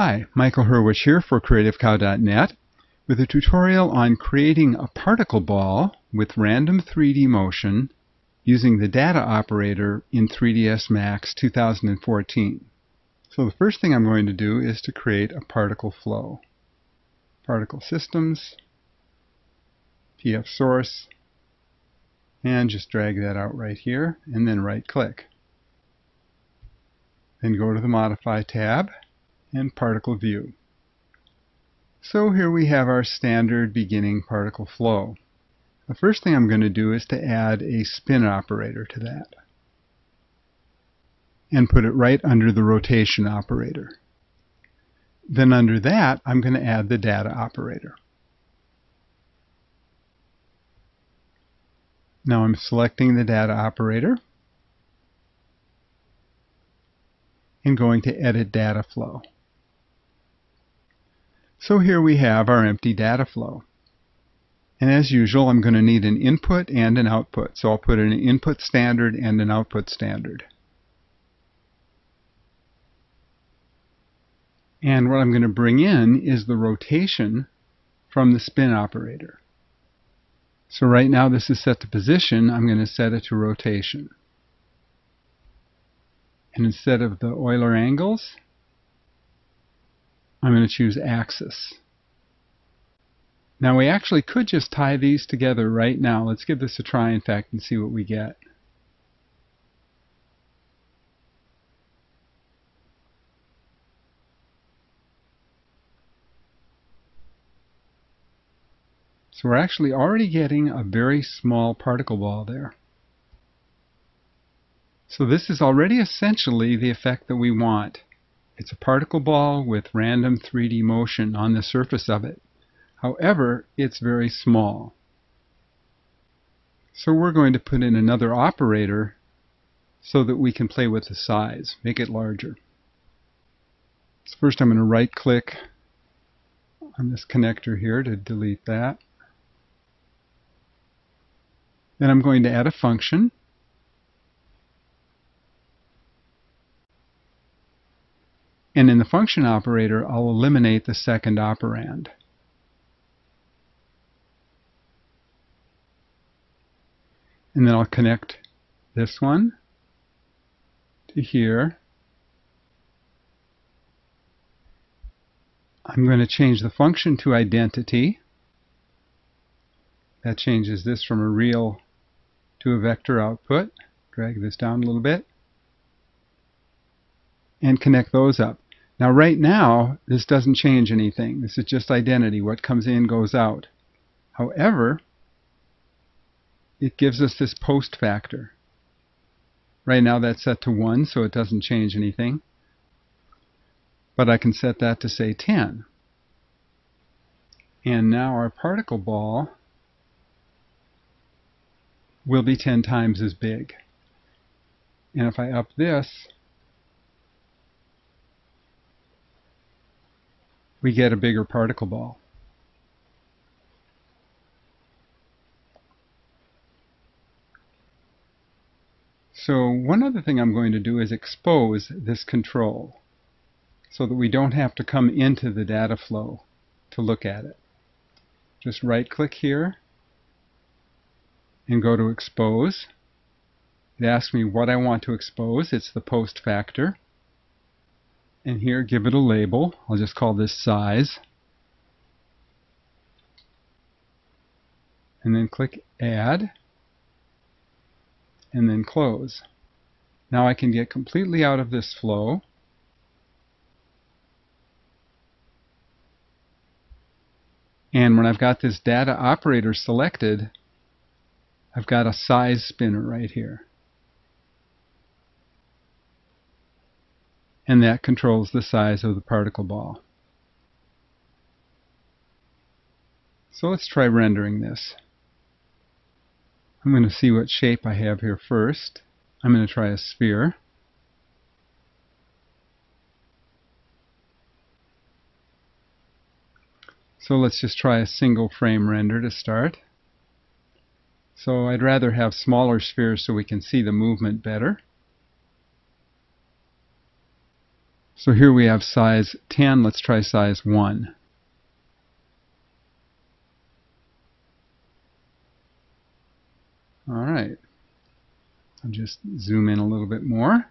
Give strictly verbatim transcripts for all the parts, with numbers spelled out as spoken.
Hi, Michael Hurwicz here for Creative Cow dot net with a tutorial on creating a particle ball with random three D motion using the data operator in three D S Max twenty fourteen. So the first thing I'm going to do is to create a particle flow. Particle systems, P F source, and just drag that out right here and then right click. Then go to the Modify tab and particle view. So here we have our standard beginning particle flow. The first thing I'm going to do is to add a spin operator to that and put it right under the rotation operator. Then under that I'm going to add the data operator. Now I'm selecting the data operator and going to edit data flow. So here we have our empty data flow. And as usual, I'm going to need an input and an output. So I'll put an input standard and an output standard. And what I'm going to bring in is the rotation from the spin operator. So right now this is set to position. I'm going to set it to rotation. And instead of the Euler angles, I'm going to choose axis. Now we actually could just tie these together right now. Let's give this a try, in fact, and see what we get. So we're actually already getting a very small particle ball there. So this is already essentially the effect that we want. It's a particle ball with random three D motion on the surface of it. However, it's very small. So we're going to put in another operator so that we can play with the size, make it larger. So first I'm going to right click on this connector here to delete that. Then I'm going to add a function. And in the function operator, I'll eliminate the second operand. And then I'll connect this one to here. I'm going to change the function to identity. That changes this from a real to a vector output. Drag this down a little bit. And connect those up. Now right now, this doesn't change anything. This is just identity. What comes in goes out. However, it gives us this post factor. Right now that's set to one, so it doesn't change anything. But I can set that to, say, ten. And now our particle ball will be ten times as big. And if I up this, we get a bigger particle ball. So one other thing I'm going to do is expose this control so that we don't have to come into the data flow to look at it. Just right click here and go to expose. It asks me what I want to expose. It's the post factor. And here, give it a label. I'll just call this size. And then click Add. And then close. Now I can get completely out of this flow. And when I've got this data operator selected, I've got a size spinner right here. And that controls the size of the particle ball. So let's try rendering this. I'm going to see what shape I have here first. I'm going to try a sphere. So let's just try a single frame render to start. So I'd rather have smaller spheres so we can see the movement better. So here we have size ten. Let's try size one. All right. I'll just zoom in a little bit more.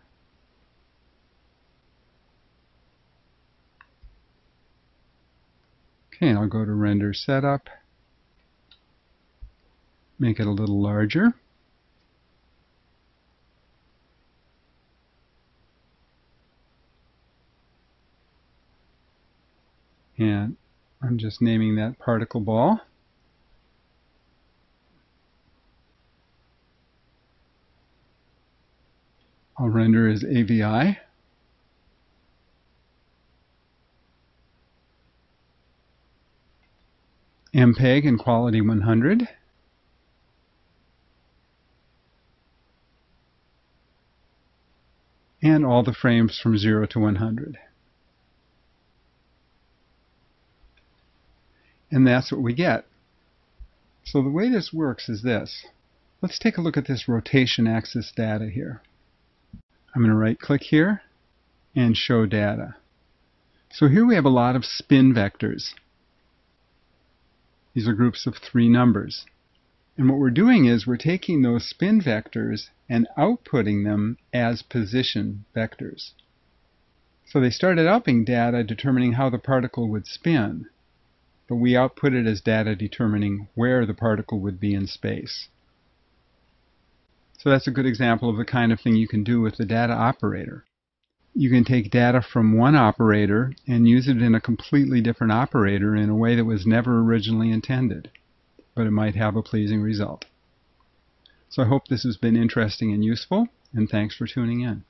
Okay, I'll go to Render Setup. Make it a little larger. And I'm just naming that particle ball. I'll render as A V I. M P E G and quality one hundred. And all the frames from zero to one hundred. And that's what we get. So the way this works is this. Let's take a look at this rotation axis data here. I'm going to right-click here and Show Data. So here we have a lot of spin vectors. These are groups of three numbers. And what we're doing is we're taking those spin vectors and outputting them as position vectors. So they started out being data determining how the particle would spin, but we output it as data determining where the particle would be in space. So that's a good example of the kind of thing you can do with the data operator. You can take data from one operator and use it in a completely different operator in a way that was never originally intended, but it might have a pleasing result. So I hope this has been interesting and useful, and thanks for tuning in.